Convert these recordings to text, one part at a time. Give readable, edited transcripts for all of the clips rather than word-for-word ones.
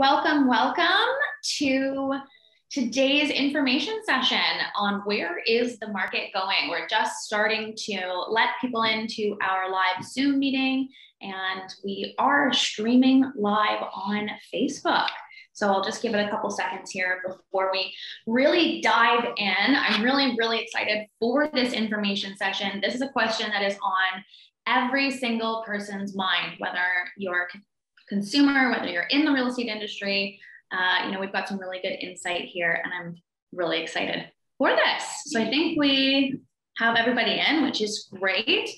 welcome, welcome to today's information session on where is the market going. We're just starting to let people into our live Zoom meeting, and we are streaming live on Facebook. So I'll just give it a couple seconds here before we really dive in. I'm really, really excited for this information session. This is a question that is on every single person's mind, whether you're a consumer, whether you're in the real estate industry. You know, we've got some really good insight here, and I'm really excited for this. So I think we have everybody in, which is great.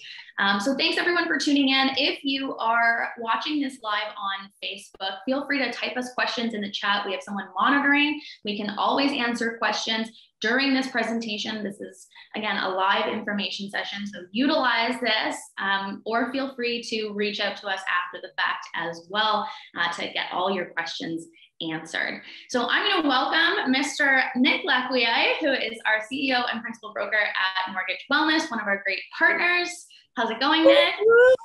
So thanks everyone for tuning in. If you are watching this live on Facebook, feel free to type us questions in the chat. We have someone monitoring. We can always answer questions during this presentation. This is, again, a live information session, so utilize this, or feel free to reach out to us after the fact as well to get all your questions answered. So I'm going to welcome Mr. Nick Lacquie, who is our CEO and principal broker at Mortgage Wellness, one of our great partners. How's it going, Nick?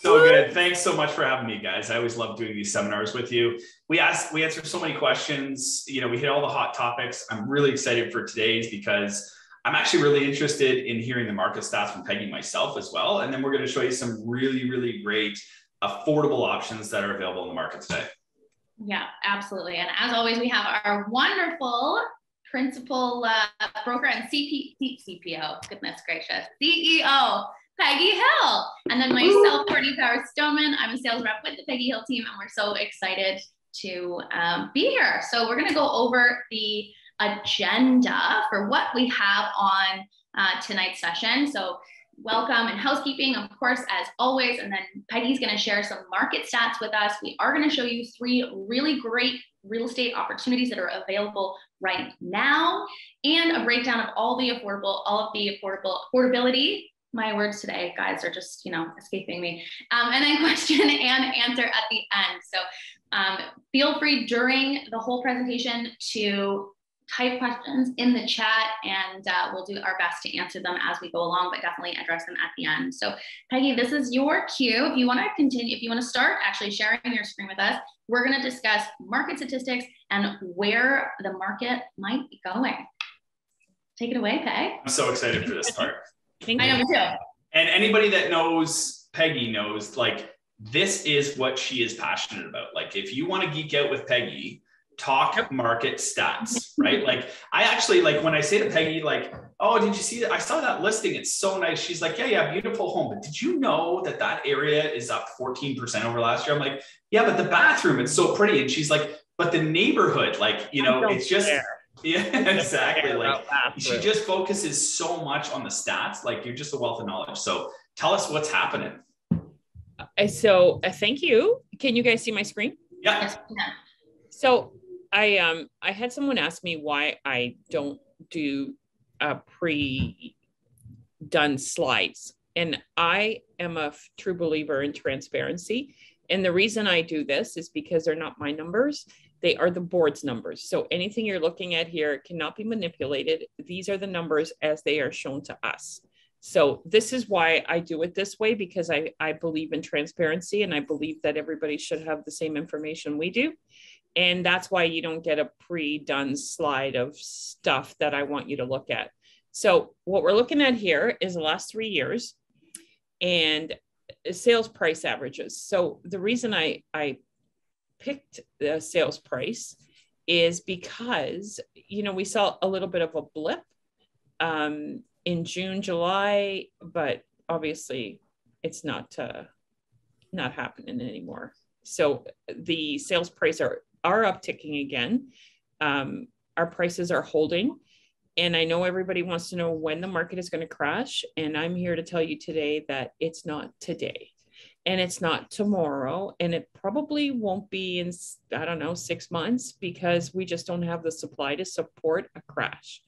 So good. Thanks so much for having me, guys. I always love doing these seminars with you. We answer so many questions. You know, we hit all the hot topics. I'm really excited for today's because I'm actually really interested in hearing the market stats from Peggy myself as well. And then we're going to show you some really, really great affordable options that are available in the market today. Yeah, absolutely. And as always, we have our wonderful principal broker and CPO, goodness gracious, CEO, Peggy Hill. And then myself, Courtney Powers Stoneman. I'm a sales rep with the Peggy Hill team, and we're so excited to be here. So we're going to go over the agenda for what we have on tonight's session. So welcome and housekeeping, of course, as always. And then Peggy's going to share some market stats with us. We are going to show you three really great real estate opportunities that are available right now, and a breakdown of all of the affordability. My words today, guys, are just, you know, escaping me. And then question and answer at the end. So feel free during the whole presentation to type questions in the chat, and we'll do our best to answer them as we go along, but definitely address them at the end. So Peggy, this is your cue. If you want to continue, if you want to start actually sharing your screen with us, we're going to discuss market statistics and where the market might be going. Take it away, Peg. I'm so excited for this part. Thank you. I am too. And anybody that knows Peggy knows, like, this is what she is passionate about. Like, if you want to geek out with Peggy, talk market stats, right? Like, I actually, like, when I say to Peggy, like, oh, did you see that? I saw that listing. It's so nice. She's like, yeah, beautiful home. But did you know that that area is up 14% over last year? I'm like, yeah, but the bathroom, it's so pretty. And she's like, but the neighborhood, like, you know, it's just... Care. Yeah, exactly. Like, she just focuses so much on the stats. Like, you're just a wealth of knowledge. So tell us what's happening. So thank you. Can you guys see my screen? Yeah. So I had someone ask me why I don't do pre-done slides. And I am a true believer in transparency. And the reason I do this is because they're not my numbers. They are the board's numbers. So anything you're looking at here cannot be manipulated. These are the numbers as they are shown to us. So this is why I do it this way, because I believe in transparency, and I believe that everybody should have the same information we do. And that's why you don't get a pre-done slide of stuff that I want you to look at. So what we're looking at here is the last 3 years and sales price averages. So the reason I picked the sales price is because, you know, we saw a little bit of a blip in June, July, but obviously it's not happening anymore. So the sales price are upticking again. Our prices are holding. And I know everybody wants to know when the market is going to crash. And I'm here to tell you today that it's not today. And it's not tomorrow, and it probably won't be in, I don't know, 6 months, because we just don't have the supply to support a crash.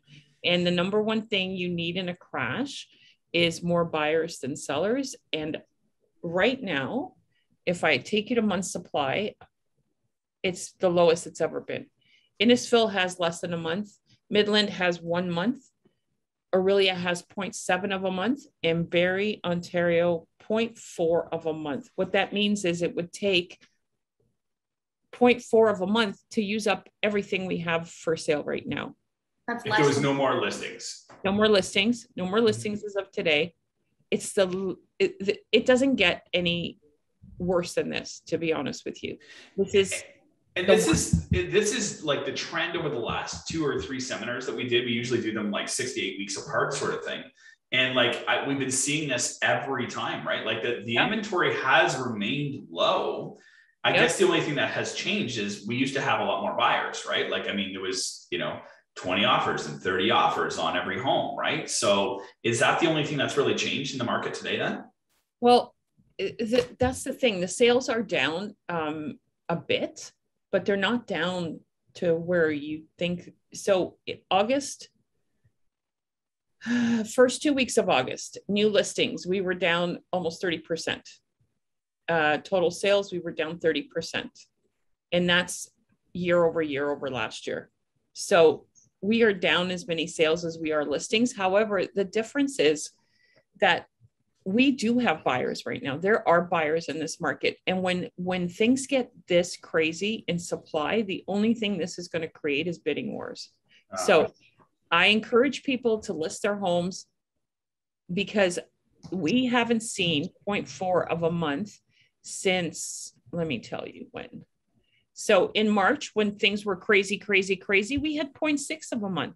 And the number one thing you need in a crash is more buyers than sellers. And right now, if I take it a month's supply, it's the lowest it's ever been. Innisfil has less than a month. Midland has 1 month. Orillia has 0.7 of a month, and Barrie, Ontario, 0.4 of a month. What that means is it would take 0.4 of a month to use up everything we have for sale right now. That's if there was no more listings. No more listings. No more listings as of today. It's the, it doesn't get any worse than this, to be honest with you. This is... And this is like the trend over the last 2 or 3 seminars that we did. We usually do them like 6 to 8 weeks apart, sort of thing. And like we've been seeing this every time, right? Like the inventory has remained low. I guess the only thing that has changed is we used to have a lot more buyers, right? Like, I mean, there was, you know, 20 offers and 30 offers on every home, right? So is that the only thing that's really changed in the market today then? Well, that's the thing. The sales are down a bit, but they're not down to where you think. So August, first 2 weeks of August, new listings, we were down almost 30%. Total sales, we were down 30%. And that's year over year over last year. So we are down as many sales as we are listings. However, the difference is that we do have buyers right now. There are buyers in this market. And when things get this crazy in supply, the only thing this is going to create is bidding wars. So I encourage people to list their homes, because we haven't seen 0.4 of a month since, let me tell you when. So in March, when things were crazy, crazy, crazy, we had 0.6 of a month.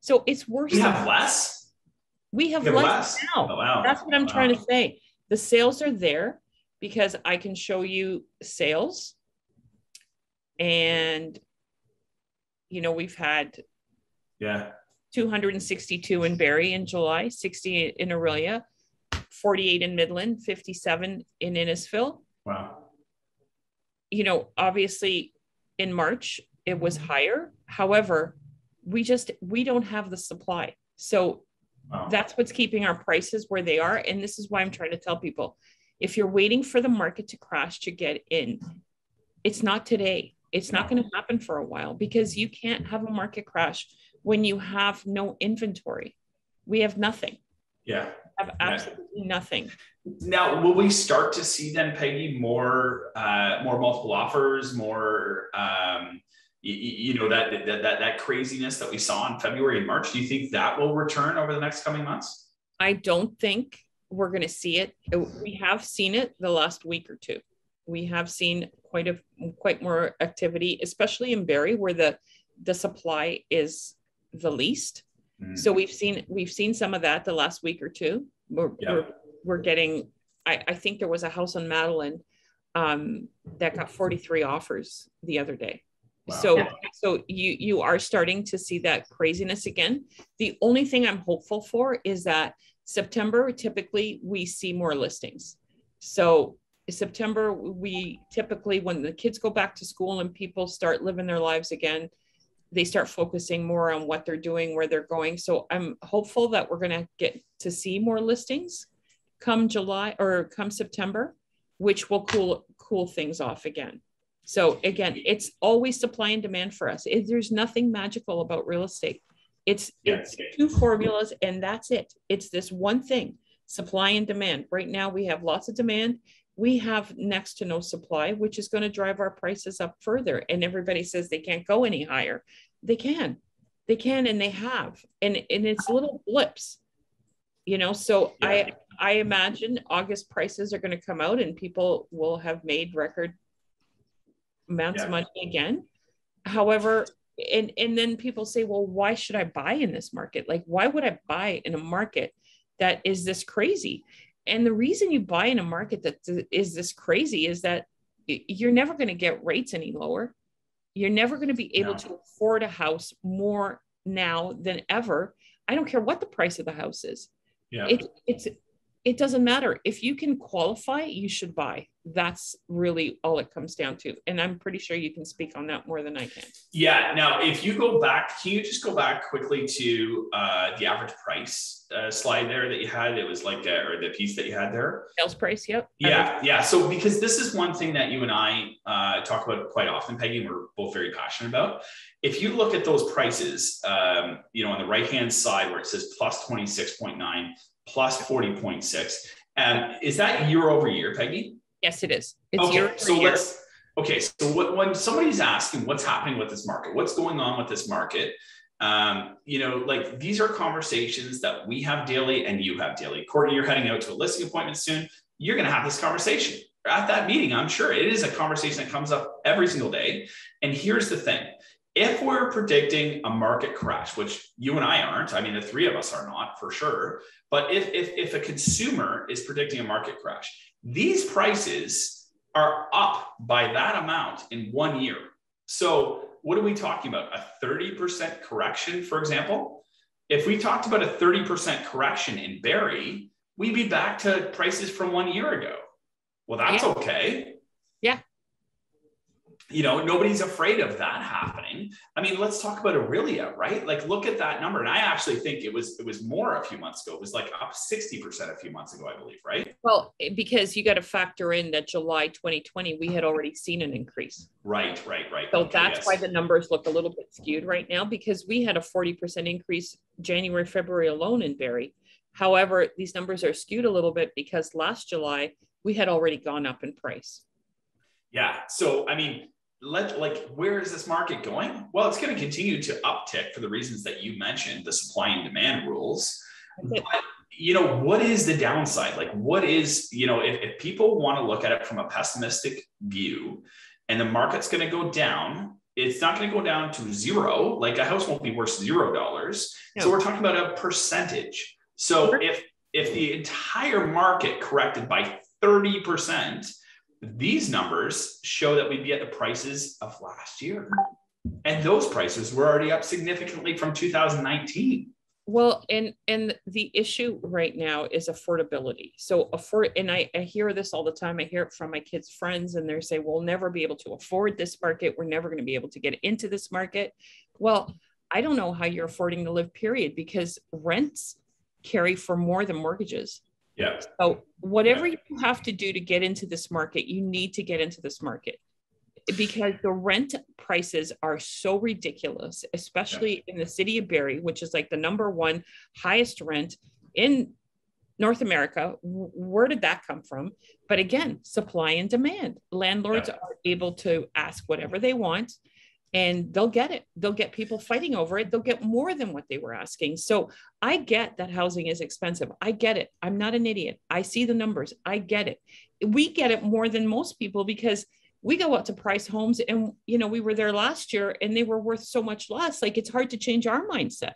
So it's worse. We have less? We have less now. Oh, wow. That's what I'm trying to say. The sales are there because I can show you sales. And, you know, we've had 262 in Barrie in July, 60 in Orillia, 48 in Midland, 57 in Innisfil. Wow. You know, obviously in March, it was higher. However, we don't have the supply. So that's what's keeping our prices where they are. And this is why I'm trying to tell people, if you're waiting for the market to crash to get in, it's not today. It's not going to happen for a while, because you can't have a market crash when you have no inventory. We have nothing. Yeah. We have absolutely nothing. Now, will we start to see then, Peggy, more multiple offers, more, you know, that craziness that we saw in February and March? Do you think that will return over the next coming months? I don't think we're going to see it. We have seen it the last week or two. We have seen quite more activity, especially in Barrie, where the supply is the least. So we've seen some of that the last week or two. We're getting, I think there was a house on Madeline that got 43 offers the other day. Wow. So you are starting to see that craziness again. The only thing I'm hopeful for is that September, typically we see more listings. So September, we typically, when the kids go back to school and people start living their lives again, they start focusing more on what they're doing, where they're going. So I'm hopeful that we're going to get to see more listings come July or come September, which will cool things off again. So again, it's always supply and demand for us. There's nothing magical about real estate. It's two formulas, and that's it. It's this one thing, supply and demand. Right now we have lots of demand. We have next to no supply, which is going to drive our prices up further. And everybody says they can't go any higher. They can, and they have, and it's little blips, you know? So I imagine August prices are going to come out and people will have made record amounts of money again. However, and then people say, well, why should I buy in this market? Like, why would I buy in a market that is this crazy? And the reason you buy in a market that is this crazy is that you're never going to get rates any lower. You're never going to be able to afford a house more now than ever. I don't care what the price of the house is. Yeah. It doesn't matter. If you can qualify, you should buy. That's really all it comes down to. And I'm pretty sure you can speak on that more than I can. Yeah. Now, if you go back, can you just go back quickly to the average price slide there that you had? It was like, or the piece that you had there. Sales price. Yep. Yeah. Yeah. So because this is one thing that you and I talk about quite often, Peggy, and we're both very passionate about. If you look at those prices, you know, on the right-hand side where it says plus 26.9, plus 40.6. Is that year over year, Peggy? Yes, it is. It's okay. Year over year. So let's Okay, so when somebody's asking what's happening with this market, what's going on with this market, you know, like these are conversations that we have daily and you have daily. Courtney, you're heading out to a listing appointment soon. You're going to have this conversation at that meeting. I'm sure it is a conversation that comes up every single day. And here's the thing. If we're predicting a market crash, which you and I aren't, I mean, the three of us are not for sure. But if a consumer is predicting a market crash, these prices are up by that amount in 1 year. So what are we talking about? A 30% correction, for example? If we talked about a 30% correction in Barrie, we'd be back to prices from 1 year ago. Well, that's okay. Yeah. You know, nobody's afraid of that happening. I mean, let's talk about Orillia, right? Like, look at that number. And I actually think it was more a few months ago. It was like up 60% a few months ago, I believe, right? Well, because you got to factor in that July 2020, we had already seen an increase. Right. So okay, that's why the numbers look a little bit skewed right now, because we had a 40% increase January, February alone in Barrie. However, these numbers are skewed a little bit because last July, we had already gone up in price. Yeah. So, I mean, where is this market going? Well, it's going to continue to uptick for the reasons that you mentioned, the supply and demand rules. But, you know, what is the downside? Like, what is, you know, if people want to look at it from a pessimistic view and the market's going to go down, it's not going to go down to zero. Like, a house won't be worth $0. No. So we're talking about a percentage. So if the entire market corrected by 30%, these numbers show that we'd be at the prices of last year. And those prices were already up significantly from 2019. Well, and the issue right now is affordability. So I hear this all the time. I hear it from my kids' friends, and they say, we'll never be able to afford this market. We're never going to be able to get into this market. Well, I don't know how you're affording to live, period, because rents carry for more than mortgages. Yeah. So whatever you have to do to get into this market, you need to get into this market because the rent prices are so ridiculous, especially in the city of Barrie, which is like the #1 highest rent in North America. Where did that come from? But again, supply and demand. Landlords are able to ask whatever they want and they'll get it. They'll get people fighting over it. They'll get more than what they were asking. So I get that housing is expensive. I get it. I'm not an idiot. I see the numbers. I get it. We get it more than most people because we go out to price homes and, you know, we were there last year and they were worth so much less. Like, it's hard to change our mindset,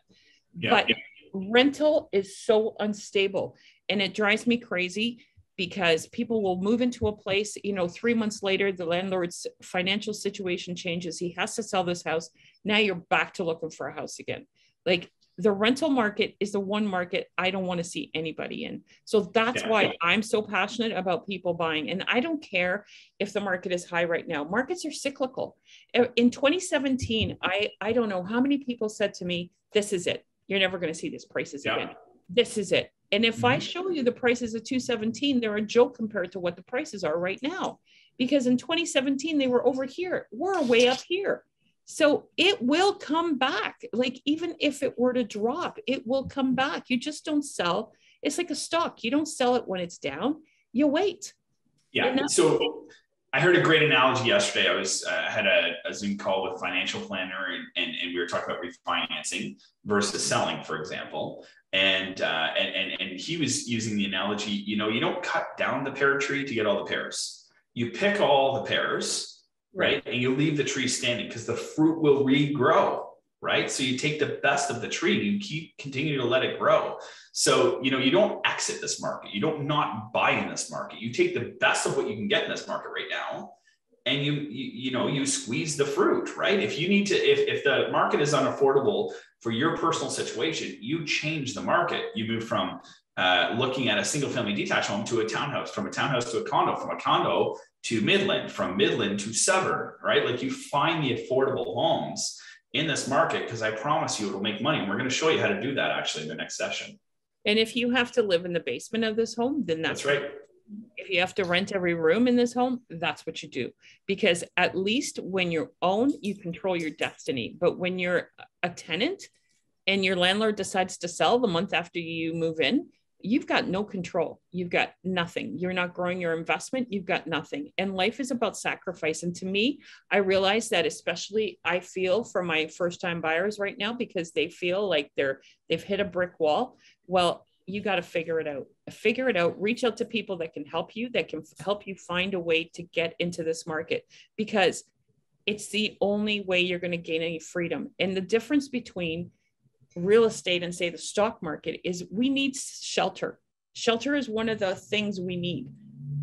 but rental is so unstable and it drives me crazy because people will move into a place, you know, 3 months later, the landlord's financial situation changes. He has to sell this house. Now you're back to looking for a house again. Like, the rental market is the one market I don't want to see anybody in. So that's why I'm so passionate about people buying. And I don't care if the market is high right now. Markets are cyclical. In 2017, I don't know how many people said to me, this is it. You're never going to see these prices again. This is it. And if I show you the prices of 2017, they're a joke compared to what the prices are right now, because in 2017, they were over here. We're way up here. So it will come back. Like, even if it were to drop, it will come back. You just don't sell. It's like a stock. You don't sell it when it's down. You wait. Yeah. So I heard a great analogy yesterday. I was had a Zoom call with financial planner and we were talking about refinancing versus selling, for example. And he was using the analogy, you know, you don't cut down the pear tree to get all the pears. You pick all the pears, right? And you leave the tree standing because the fruit will regrow, right? So you take the best of the tree and you continue to let it grow. So, you know, you don't exit this market. You don't not buy in this market. You take the best of what you can get in this market right now. And you know, you squeeze the fruit, right? If you need to, if the market is unaffordable for your personal situation, you change the market. You move from looking at a single family detached home to a townhouse, from a townhouse to a condo, from a condo to Midland, from Midland to Severn, right? Like, you find the affordable homes in this market because I promise you it'll make money. And we're going to show you how to do that actually in the next session. And if you have to live in the basement of this home, then that's right. If you have to rent every room in this home, that's what you do. Because at least when you own, you control your destiny. But when you're a tenant and your landlord decides to sell the month after you move in, you've got no control. You've got nothing. You're not growing your investment. You've got nothing. And life is about sacrifice. And to me, I realize that, especially I feel for my first time buyers right now, because they feel like they've hit a brick wall. Well, you got to figure it out, reach out to people that can help you, find a way to get into this market, because it's the only way you're going to gain any freedom. And the difference between real estate and, say, the stock market is we need shelter. Shelter is one of the things we need.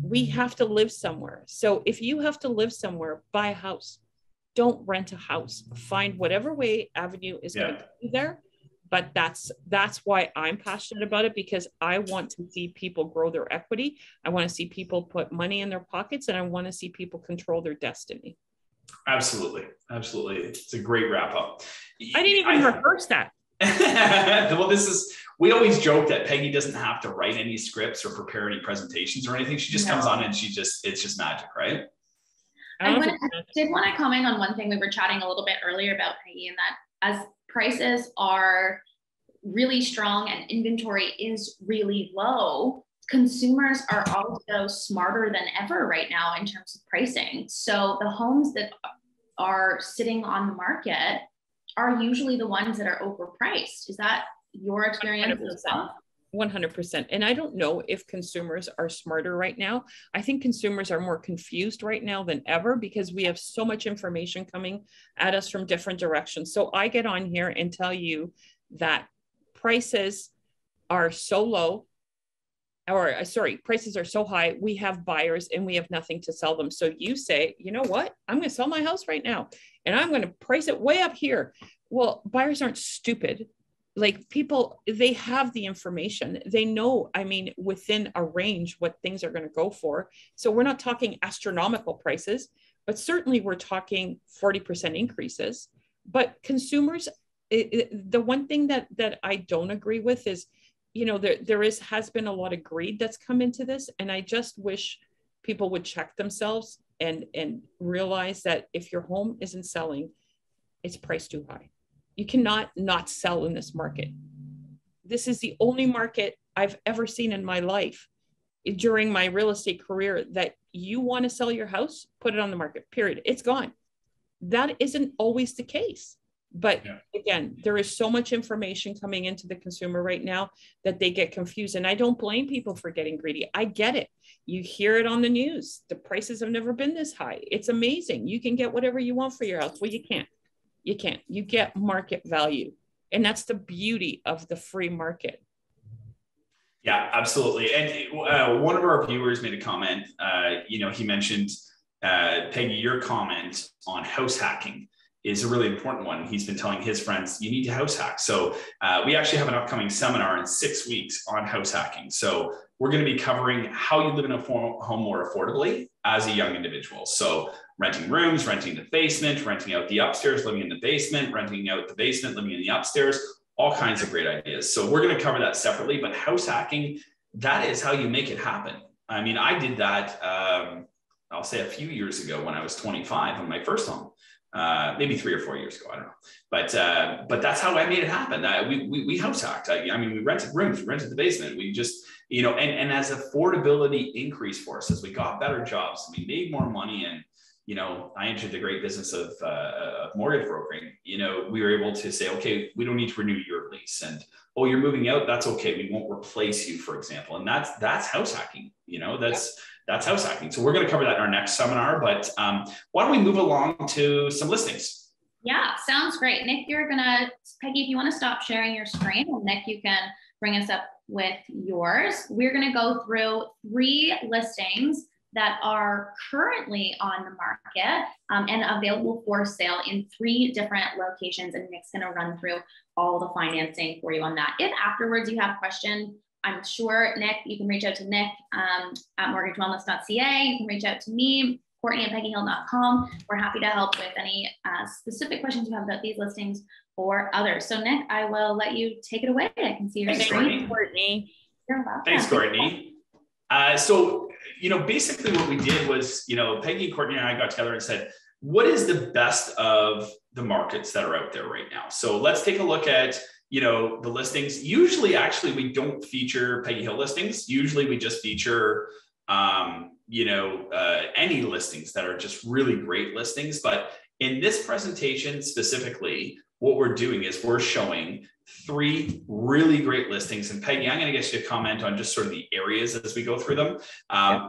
We have to live somewhere. So if you have to live somewhere, buy a house. Don't rent a house. Find whatever way avenue is going to be there. But that's why I'm passionate about it, because I want to see people grow their equity. I want to see people put money in their pockets, and I want to see people control their destiny. Absolutely. Absolutely. It's a great wrap up. I didn't even rehearse that. Well, we always joke that Peggy doesn't have to write any scripts or prepare any presentations or anything. She just comes on and it's just magic, right? I did want to comment on one thing. We were chatting a little bit earlier about Peggy, and that as prices are really strong and inventory is really low, consumers are also smarter than ever right now in terms of pricing. So the homes that are sitting on the market are usually the ones that are overpriced. Is that your experience as well? 100%. And I don't know if consumers are smarter right now. I think consumers are more confused right now than ever, because we have so much information coming at us from different directions. So I get on here and tell you that prices are so low, or sorry, prices are so high, we have buyers and we have nothing to sell them. So you say, you know what, I'm going to sell my house right now and I'm going to price it way up here. Well, buyers aren't stupid. Like, people, they have the information. They know, I mean, within a range, what things are going to go for. So we're not talking astronomical prices, but certainly we're talking 40% increases. But consumers, the one thing that I don't agree with is, you know, there has been a lot of greed that's come into this. And I just wish people would check themselves and realize that if your home isn't selling, it's priced too high. You cannot not sell in this market. This is the only market I've ever seen in my life during my real estate career that you want to sell your house, put it on the market, period. It's gone. That isn't always the case. But again, there is so much information coming into the consumer right now that they get confused. And I don't blame people for getting greedy. I get it. You hear it on the news. The prices have never been this high. It's amazing. You can get whatever you want for your house. Well, you can't. You can't. You get market value. And that's the beauty of the free market. Yeah, absolutely. And one of our viewers made a comment. You know, he mentioned, Peggy, your comment on house hacking is a really important one. He's been telling his friends, you need to house hack. So we actually have an upcoming seminar in 6 weeks on house hacking. So we're going to be covering how you live in a home more affordably as a young individual. So renting rooms, renting the basement, renting out the upstairs, living in the basement, renting out the basement, living in the upstairs, all kinds of great ideas. So we're going to cover that separately, but house hacking, that is how you make it happen. I mean, I did that, I'll say a few years ago when I was 25 on my first home. Maybe 3 or 4 years ago, I don't know. But that's how I made it happen. We house hacked. I mean, we rented rooms, we rented the basement. We just, you know, and as affordability increased for us, as we got better jobs, we made more money, and, you know, I entered the great business of mortgage brokering. You know, we were able to say, okay, we don't need to renew your lease, and, oh, you're moving out. That's okay. We won't replace you, for example. And that's house hacking, you know, that's house hacking. So we're going to cover that in our next seminar, but why don't we move along to some listings? Yeah, sounds great. Nick, Peggy, if you want to stop sharing your screen, and Nick, you can bring us up with yours. We're going to go through 3 listings that are currently on the market and available for sale in 3 different locations. And Nick's going to run through all the financing for you on that. If afterwards you have questions, I'm sure, Nick, you can reach out to Nick at mortgagewellness.ca. You can reach out to me, Courtney at PeggyHill.com. We're happy to help with any specific questions you have about these listings or others. So, Nick, I will let you take it away. I can see your screen. Thanks, Courtney. You're welcome. Thanks, Courtney. So, you know, basically what we did was, you know, Peggy, Courtney, and I got together and said, what is the best of the markets that are out there right now? So let's take a look at you know, the listings. Usually, actually, we don't feature Peggy Hill listings. Usually we just feature, any listings that are just really great listings. But in this presentation specifically, what we're doing is we're showing three really great listings. And Peggy, I'm going to get you to comment on just sort of the areas as we go through them.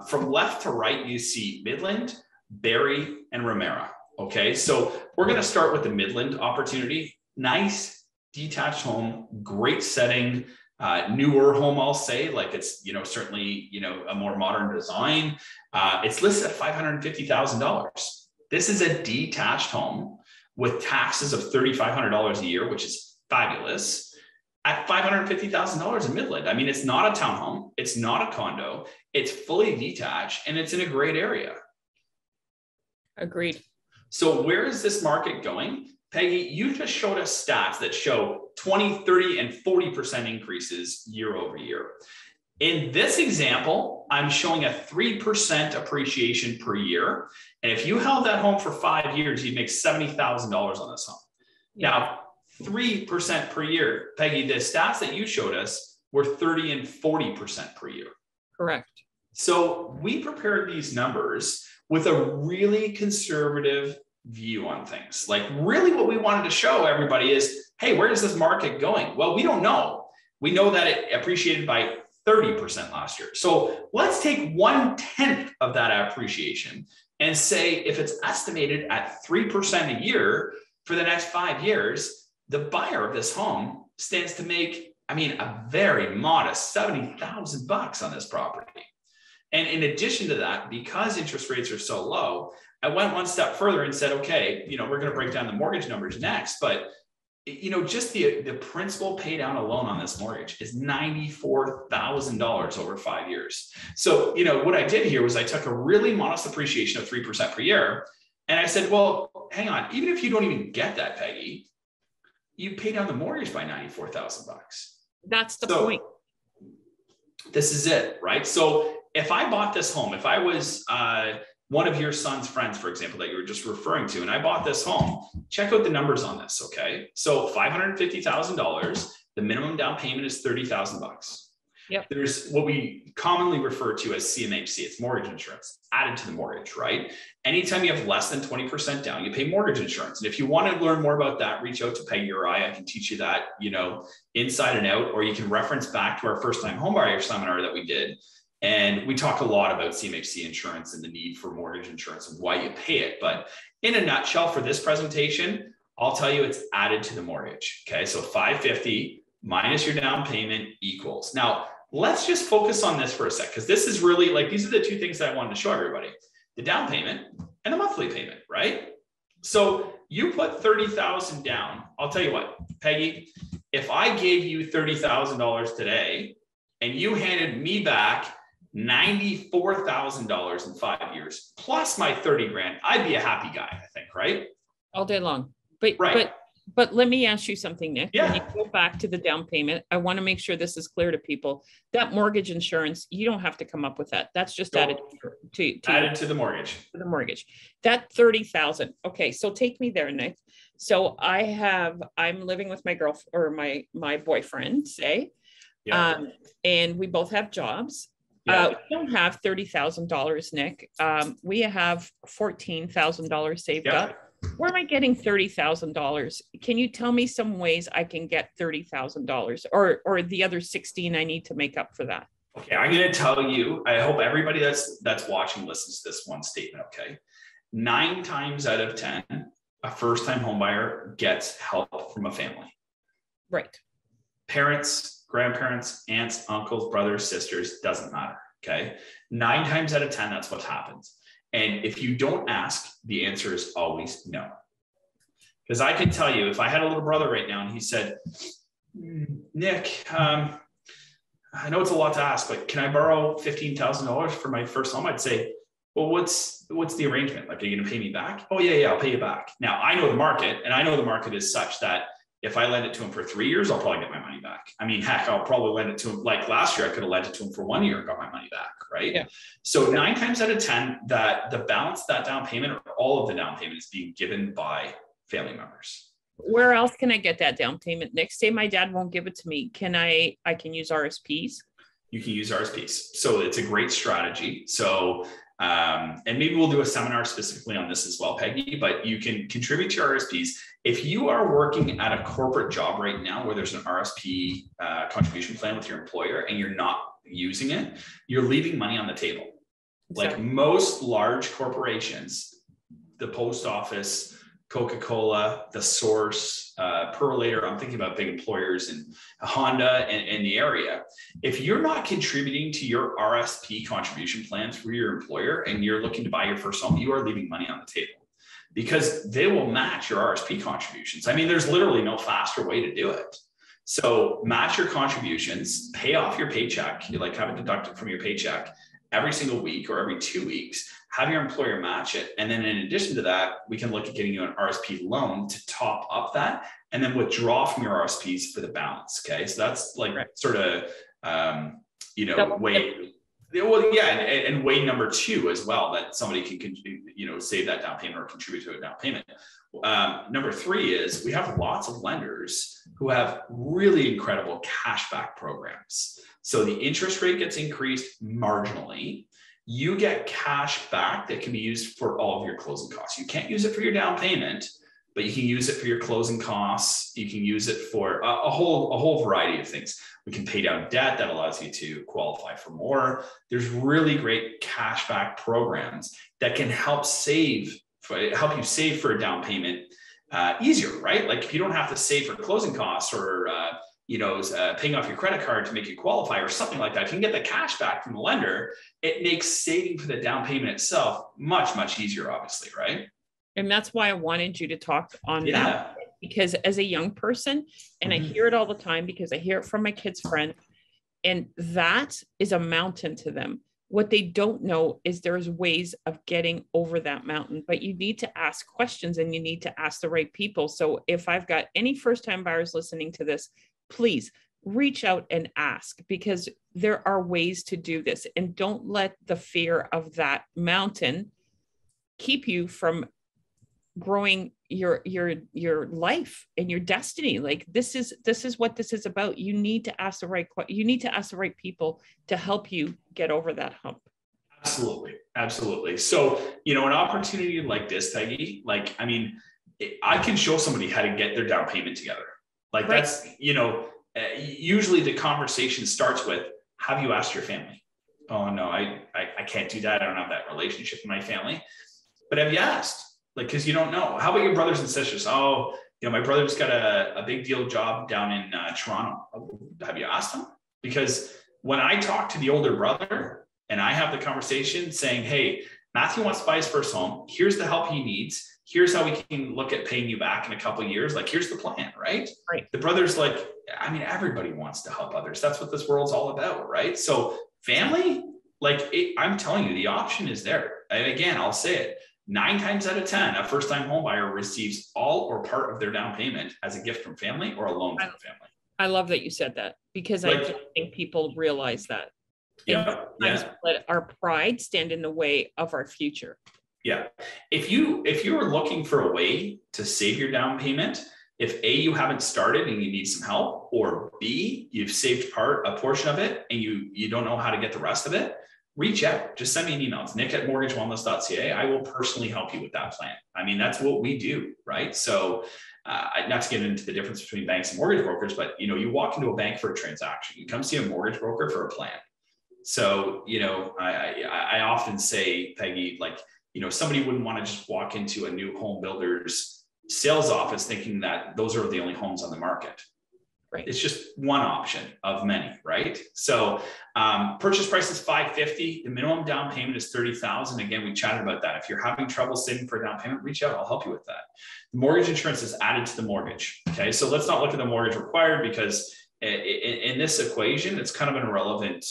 From left to right, you see Midland, Barrie, and Romera. Okay, so we're going to start with the Midland opportunity. Nice detached home, great setting, newer home, I'll say. Like it's, you know, certainly, you know, a more modern design. It's listed at $550,000. This is a detached home with taxes of $3,500 a year, which is fabulous, at $550,000 in Midland. I mean, it's not a townhome, it's not a condo, it's fully detached, and it's in a great area. Agreed. So where is this market going? Peggy, you just showed us stats that show 20, 30, and 40% increases year over year. In this example, I'm showing a 3% appreciation per year. And if you held that home for 5 years, you'd make $70,000 on this home. Yeah. Now, 3% per year. Peggy, the stats that you showed us were 30 and 40% per year. Correct. So we prepared these numbers with a really conservative view on things. Like really what we wanted to show everybody is, hey, where is this market going? Well, we don't know. We know that it appreciated by 30% last year. So let's take 1/10 of that appreciation and say, if it's estimated at 3% a year for the next 5 years, the buyer of this home stands to make, I mean, a very modest $70,000 on this property. And in addition to that, because interest rates are so low, I went one step further and said, okay, you know, we're going to break down the mortgage numbers next, but you know, just the principal pay down alone on this mortgage is $94,000 over 5 years. So, you know, what I did here was I took a really modest appreciation of 3% per year. And I said, well, hang on, even if you don't even get that, Peggy, you pay down the mortgage by $94,000. That's the point. This is it, right? So if I bought this home, if I was, one of your son's friends, for example, that you were just referring to, and I bought this home, check out the numbers on this, okay? So $550,000, the minimum down payment is $30,000. Yep. There's what we commonly refer to as CMHC, it's mortgage insurance, added to the mortgage, right? Anytime you have less than 20% down, you pay mortgage insurance. And if you want to learn more about that, reach out to Peggy or I can teach you that, you know, inside and out, or you can reference back to our first time homebuyer seminar that we did. And we talk a lot about CMHC insurance and the need for mortgage insurance and why you pay it. But in a nutshell, for this presentation, I'll tell you it's added to the mortgage. Okay, so $550 minus your down payment equals. Now, let's just focus on this for a sec, because this is really like, these are the two things that I wanted to show everybody, the down payment and the monthly payment, right? So you put $30,000 down. I'll tell you what, Peggy, if I gave you $30,000 today and you handed me back $94,000 in 5 years, plus my 30 grand, I'd be a happy guy, I think, right? All day long. But let me ask you something, Nick. Yeah. When you go back to the down payment, I want to make sure this is clear to people. That mortgage insurance, you don't have to come up with that. That's just added to the mortgage. That $30,000. Okay, so take me there, Nick. So I'm living with my girlfriend or my boyfriend, say, yeah. And we both have jobs. We don't have $30,000, Nick. We have $14,000 saved up. Where am I getting $30,000? Can you tell me some ways I can get $30,000 or the other 16 I need to make up for that? Okay, I'm going to tell you, I hope everybody that's watching listens to this one statement, okay? 9 times out of 10, a first-time homebuyer gets help from a family. Right. Parents, grandparents, aunts, uncles, brothers, sisters, doesn't matter, okay? 9 times out of 10, that's what happens. And if you don't ask, the answer is always no. Because I can tell you, if I had a little brother right now and he said, Nick, I know it's a lot to ask, but can I borrow $15,000 for my first home? I'd say, well, what's the arrangement? Like, are you gonna pay me back? Oh yeah, I'll pay you back. Now I know the market, and I know the market is such that if I lend it to him for 3 years, I'll probably get my money back. I mean, heck, I'll probably lend it to him. Like last year, I could have lent it to him for 1 year and got my money back, right? Yeah. So 9 times out of 10, that the balance, that down payment, or all of the down payment is being given by family members. where else can I get that down payment? Next day, my dad won't give it to me. Can I can use RSPs? You can use RSPs. So it's a great strategy. So, and maybe we'll do a seminar specifically on this as well, Peggy, but you can contribute to RSPs. If you are working at a corporate job right now, where there's an RSP contribution plan with your employer and you're not using it, you're leaving money on the table. Exactly. Like most large corporations, the post office, Coca-Cola, The Source, Perlator, I'm thinking about big employers and Honda and the area. If you're not contributing to your RSP contribution plan through your employer and you're looking to buy your first home, you are leaving money on the table because they will match your RSP contributions. I mean, there's literally no faster way to do it. So match your contributions, pay off your paycheck, you like have it deducted from your paycheck every single week or every 2 weeks, have your employer match it. And then in addition to that, we can look at getting you an RSP loan to top up that and then withdraw from your RSPs for the balance. Okay. So that's like sort of, you know, way, well, yeah. And way number two as well, that somebody can, you know, save that down payment or contribute to a down payment. Number three is we have lots of lenders who have really incredible cashback programs. So the interest rate gets increased marginally. You get cash back that can be used for all of your closing costs. You can't use it for your down payment, but you can use it for your closing costs. You can use it for a whole variety of things. We can pay down debt that allows you to qualify for more. There's really great cash back programs that can help you save for a down payment easier, right? Like if you don't have to save for closing costs or paying off your credit card to make you qualify or something like that, if you can get the cash back from the lender, it makes saving for the down payment itself much, much easier, obviously, right? And that's why I wanted you to talk on that, because as a young person, and I hear it all the time because I hear it from my kids' friends, and that is a mountain to them. What they don't know is there's ways of getting over that mountain, but you need to ask questions and you need to ask the right people. So if I've got any first-time buyers listening to this, please reach out and ask, because there are ways to do this, and don't let the fear of that mountain keep you from growing your life and your destiny. Like this is what this is about. You need to ask the right people to help you get over that hump. Absolutely. Absolutely. So, you know, an opportunity like this, Peggy, like, I mean, I can show somebody how to get their down payment together. Like that's, you know, usually the conversation starts with, have you asked your family? Oh no, I can't do that. I don't have that relationship with my family. But have you asked? Like, cause you don't know. How about your brothers and sisters? Oh, you know, my brother's got a big deal job down in Toronto. Have you asked him? Because when I talk to the older brother and I have the conversation saying, hey, Matthew wants to buy his first home. Here's the help he needs. Here's how we can look at paying you back in a couple of years. Like, here's the plan, right? Right. The brother's like, I mean, everybody wants to help others. That's what this world's all about, right? So family, like I'm telling you, the option is there. And again, I'll say it, 9 times out of 10, a first-time homebuyer receives all or part of their down payment as a gift from family or a loan from family. I love that you said that, because I don't think people realize that. Yeah. Let our pride stand in the way of our future. Yeah. If you are looking for a way to save your down payment, if A, you haven't started and you need some help, or B, you've saved a portion of it and you don't know how to get the rest of it, reach out. Just send me an email. It's nick@mortgagewellness.ca. I will personally help you with that plan. I mean, that's what we do, right? So not to get into the difference between banks and mortgage brokers, but you know, you walk into a bank for a transaction, you come see a mortgage broker for a plan. So, you know, I often say, Peggy, like, you know, somebody wouldn't want to just walk into a new home builder's sales office thinking that those are the only homes on the market. Right. It's just one option of many, right? So purchase price is $550. The minimum down payment is $30,000. Again, we chatted about that. If you're having trouble saving for a down payment, reach out. I'll help you with that. The mortgage insurance is added to the mortgage. Okay, so let's not look at the mortgage required, because in this equation, it's kind of an irrelevant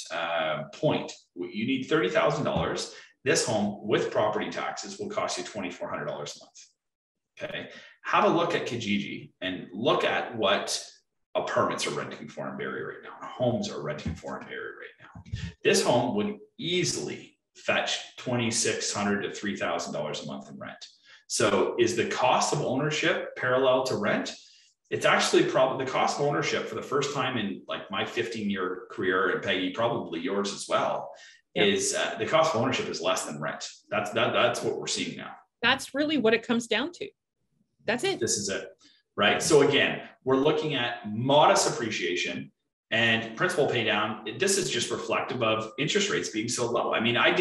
point. You need $30,000. This home with property taxes will cost you $2,400 a month. Okay. Have a look at Kijiji and look at what apartments are renting for in Barrie right now. Homes are renting for in Barrie right now. This home would easily fetch $2,600 to $3,000 a month in rent. So is the cost of ownership parallel to rent? It's actually probably the cost of ownership for the first time in like my 15-year career, and Peggy, probably yours as well, is the cost of ownership is less than rent. That's what we're seeing now. That's really what it comes down to. That's it. This is it, right? So again, we're looking at modest appreciation and principal pay down. This is just reflective of interest rates being so low. I mean, I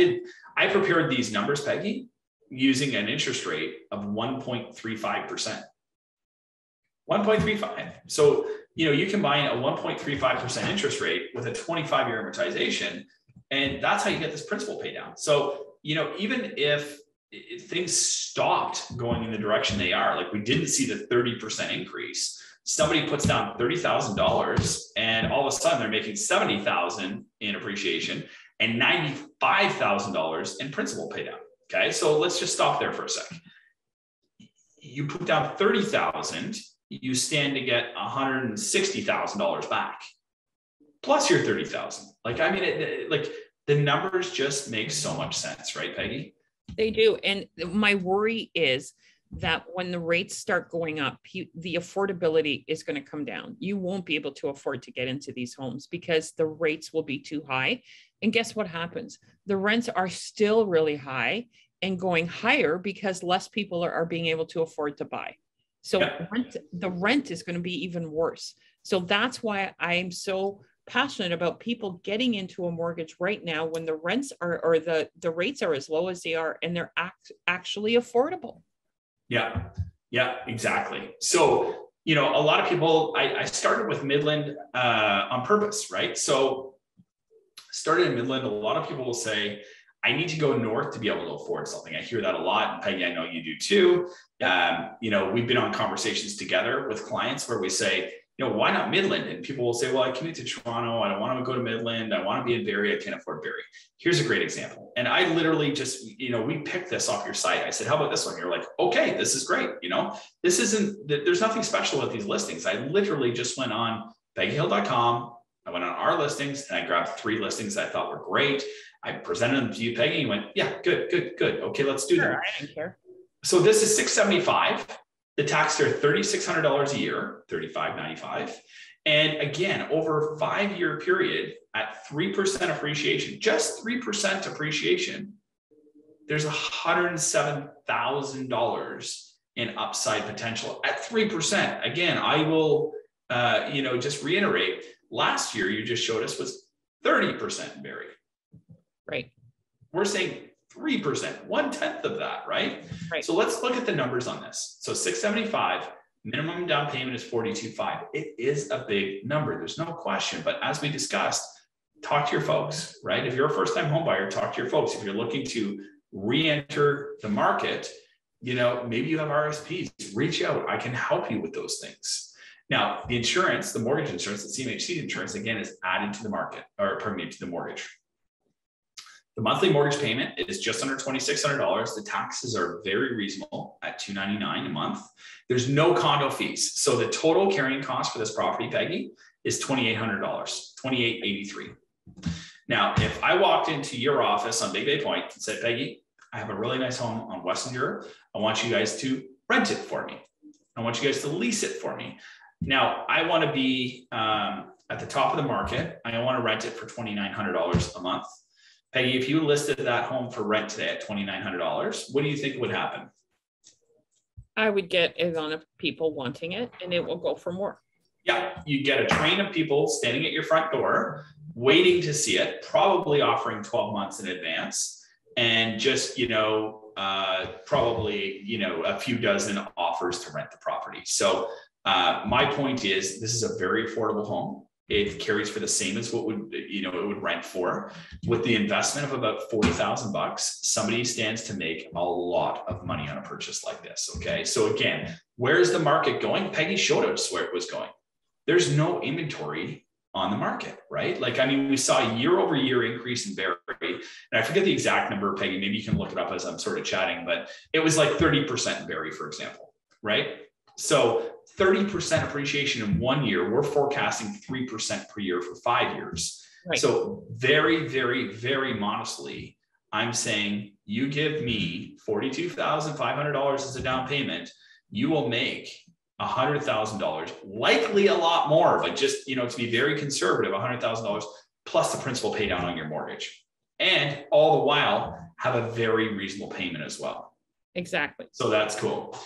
prepared these numbers, Peggy, using an interest rate of 1.35%. 1.35. So, you know, you combine a 1.35% interest rate with a 25-year amortization, and that's how you get this principal pay down. So, you know, even if things stopped going in the direction they are, like we didn't see the 30% increase, somebody puts down $30,000 and all of a sudden they're making $70,000 in appreciation and $95,000 in principal pay down. Okay. So let's just stop there for a sec. You put down $30,000, you stand to get $160,000 back plus your $30,000. Like, I mean, like the numbers just make so much sense, right, Peggy? They do. And my worry is that when the rates start going up, the affordability is going to come down. You won't be able to afford to get into these homes because the rates will be too high. And guess what happens? The rents are still really high and going higher because less people are being able to afford to buy. So yeah, the rent is going to be even worse. So that's why I'm so passionate about people getting into a mortgage right now when the rents are, or the rates are as low as they are, and they're actually affordable. Yeah. Yeah, exactly. So, you know, a lot of people, I started with Midland on purpose, right? So started in Midland, a lot of people will say, I need to go north to be able to afford something. I hear that a lot. And Peggy, I know you do too. You know, we've been on conversations together with clients where we say, you know, why not Midland? And people will say, well, I commute to Toronto. I don't want to go to Midland. I want to be in Barrie. I can't afford Barrie. Here's a great example. And I literally just, you know, we picked this off your site. I said, how about this one? You're like, okay, this is great. You know, this isn't, there's nothing special with these listings. I literally just went on PeggyHill.com. I went on our listings and I grabbed 3 listings that I thought were great. I presented them to you, Peggy. And you went, yeah, good. Okay, let's do that. I don't care. So this is $675. The taxes are $3,600 a year, $3,595. And again, over a 5-year period at 3% appreciation, just 3% appreciation, there's $107,000 in upside potential at 3%. Again, I will, you know, just reiterate, last year you just showed us was 30% Barrie. Right. We're saying 3%, 1/10 of that, right? So let's look at the numbers on this. So 675, minimum down payment is 42.5. It is a big number. There's no question. But as we discussed, talk to your folks, right? If you're a first-time home buyer, talk to your folks. If you're looking to re-enter the market, you know, maybe you have RSPs, reach out. I can help you with those things. Now, the insurance, the mortgage insurance, the CMHC insurance, again, is added to the market, or pardon me, to the mortgage. The monthly mortgage payment is just under $2,600. The taxes are very reasonable at $299 a month. There's no condo fees. So the total carrying cost for this property, Peggy, is $2,800, $2,883. Now, if I walked into your office on Big Bay Point and said, Peggy, I have a really nice home on West Endure. I want you guys to rent it for me. I want you guys to lease it for me. Now, I want to be at the top of the market. I want to rent it for $2,900 a month. Peggy, if you listed that home for rent today at $2,900, what do you think would happen? I would get a ton of people wanting it, and it will go for more. Yeah, you get a train of people standing at your front door, waiting to see it, probably offering 12 months in advance, and just, you know, probably, you know, a few dozen offers to rent the property. So my point is, this is a very affordable home. It carries for the same as what would, you know, it would rent for. With the investment of about $40,000, somebody stands to make a lot of money on a purchase like this. Okay. So again, where is the market going? Peggy showed us where it was going. There's no inventory on the market, right? Like, I mean, we saw a year-over-year increase in Barrie, and I forget the exact number, Peggy, maybe you can look it up as I'm sort of chatting, but it was like 30% in Barrie, for example, right? So 30% appreciation in 1 year, we're forecasting 3% per year for 5 years. Right. So very, very, very modestly, I'm saying you give me $42,500 as a down payment, you will make $100,000, likely a lot more, but just, you know, to be very conservative, $100,000 plus the principal pay down on your mortgage. And all the while have a very reasonable payment as well. Exactly. So that's cool.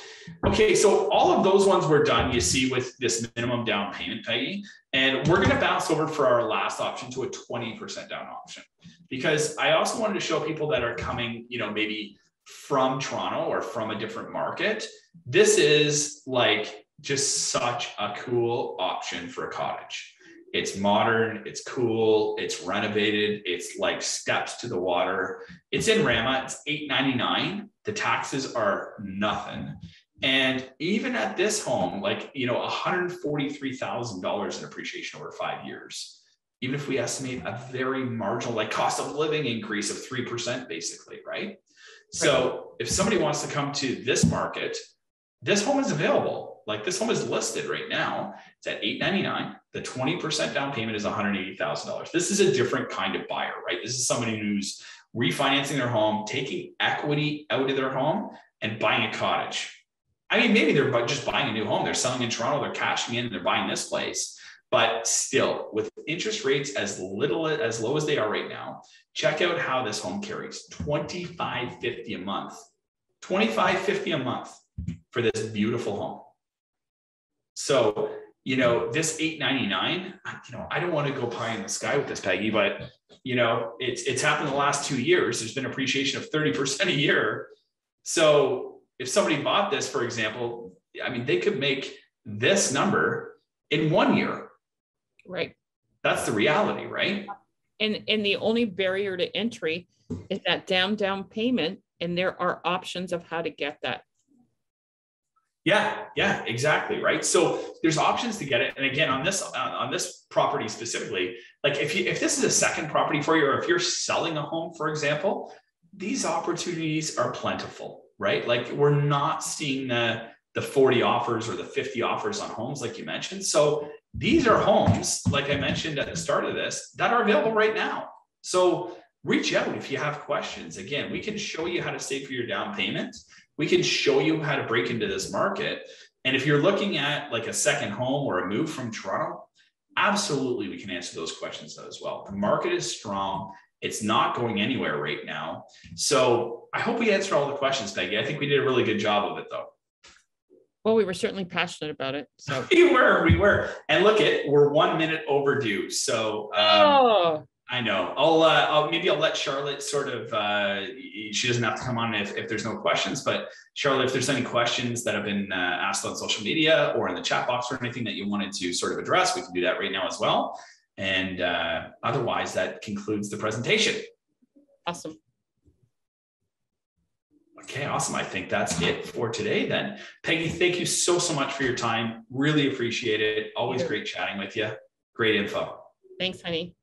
Okay. So all of those ones were done, you see, with this minimum down payment, Peggy, and we're going to bounce over for our last option to a 20% down option, because I also wanted to show people that are coming, you know, maybe from Toronto or from a different market. This is like just such a cool option for a cottage. It's modern, it's cool, it's renovated, it's like steps to the water. It's in Rama, it's $899. The taxes are nothing. And even at this home, like, you know, $143,000 in appreciation over 5 years, even if we estimate a very marginal, like, cost of living increase of 3%, basically, right? So if somebody wants to come to this market, this home is available. Like, this home is listed right now. It's at $899. The 20% down payment is $180,000. This is a different kind of buyer, right? This is somebody who's refinancing their home, taking equity out of their home and buying a cottage. I mean, maybe they're just buying a new home. They're selling in Toronto, they're cashing in, they're buying this place. But still, with interest rates as low as they are right now, check out how this home carries. $2,550 a month. $2,550 a month for this beautiful home. So, you know, this $899, you know, I don't want to go pie in the sky with this, Peggy, but, you know, it's happened the last 2 years. There's been appreciation of 30% a year. So if somebody bought this, for example, I mean, they could make this number in 1 year. Right. That's the reality, right? And the only barrier to entry is that down payment. And there are options of how to get that. Yeah, exactly. Right. So there's options to get it. And again, on this property specifically, like if this is a second property for you, or if you're selling a home, for example, these opportunities are plentiful, right? Like, we're not seeing the 40 offers or the 50 offers on homes, like you mentioned. So these are homes, like I mentioned at the start of this, that are available right now. So reach out if you have questions. Again, we can show you how to save for your down payment. We can show you how to break into this market. And if you're looking at like a second home or a move from Toronto, absolutely, we can answer those questions as well. The market is strong. It's not going anywhere right now. So I hope we answered all the questions, Peggy. I think we did a really good job of it, though. Well, we were certainly passionate about it. So we were. And look, we're 1 minute overdue. So I know. I'll let Charlotte sort of, she doesn't have to come on if there's no questions, but Charlotte, if there's any questions that have been asked on social media or in the chat box or anything that you wanted to sort of address, we can do that right now as well. And otherwise, that concludes the presentation. Awesome. Okay, awesome. I think that's it for today then. Peggy, thank you so much for your time. Really appreciate it. Always great chatting with you. Great info. Thanks, honey.